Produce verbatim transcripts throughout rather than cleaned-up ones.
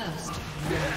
First, yeah.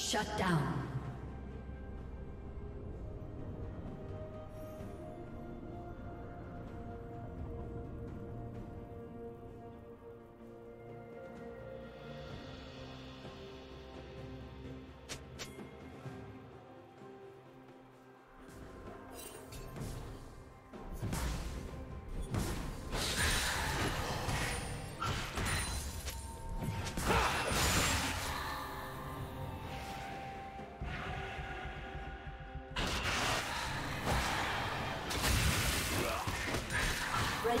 Shut down. Red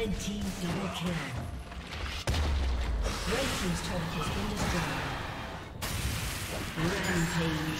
Red team double kill. Red team's turret has been destroyed. Rampage. Destroyed.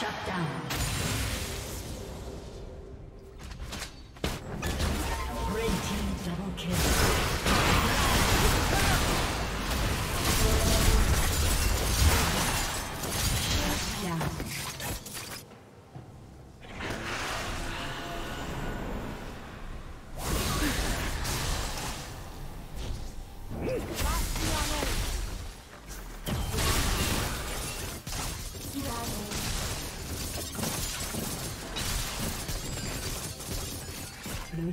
Shut down. Red team double kill. Blue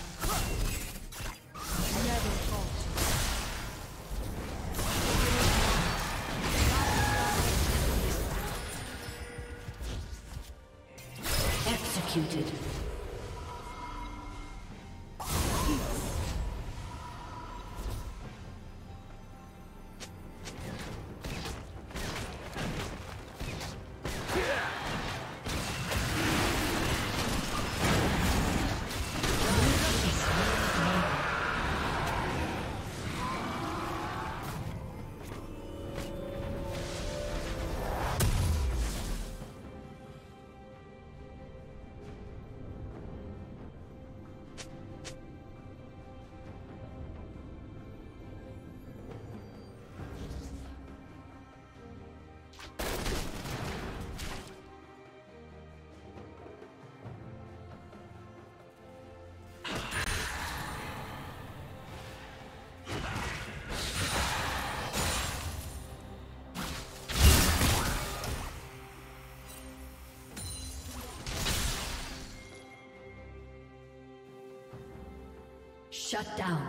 Shut down.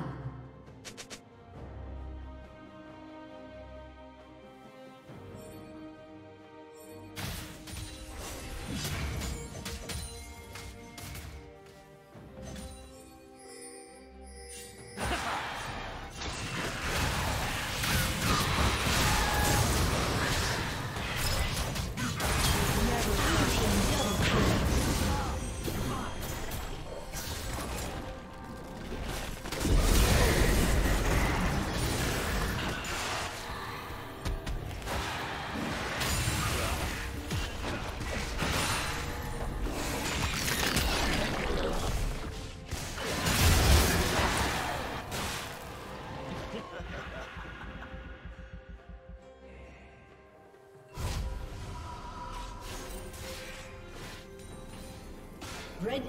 Red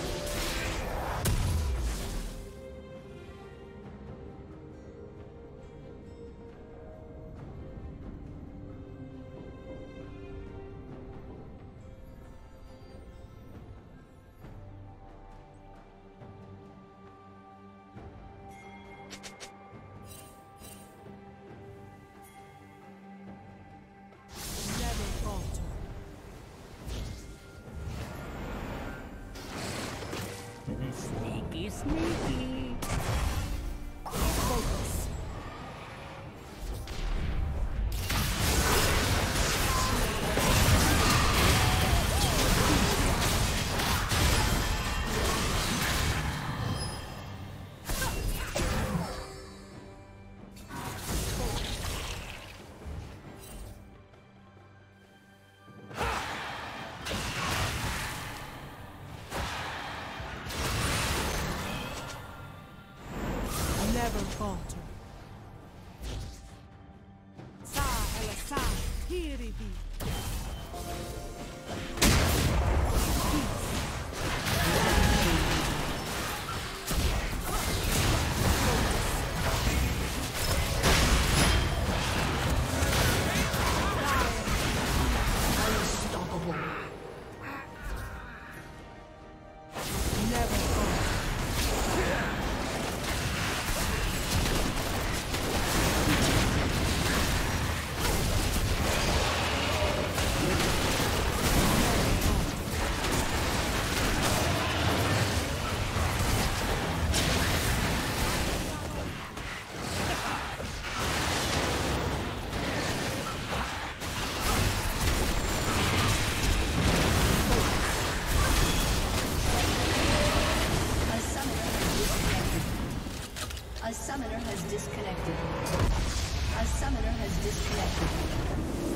Sneaky. Focus. A summoner has disconnected. A summoner has disconnected.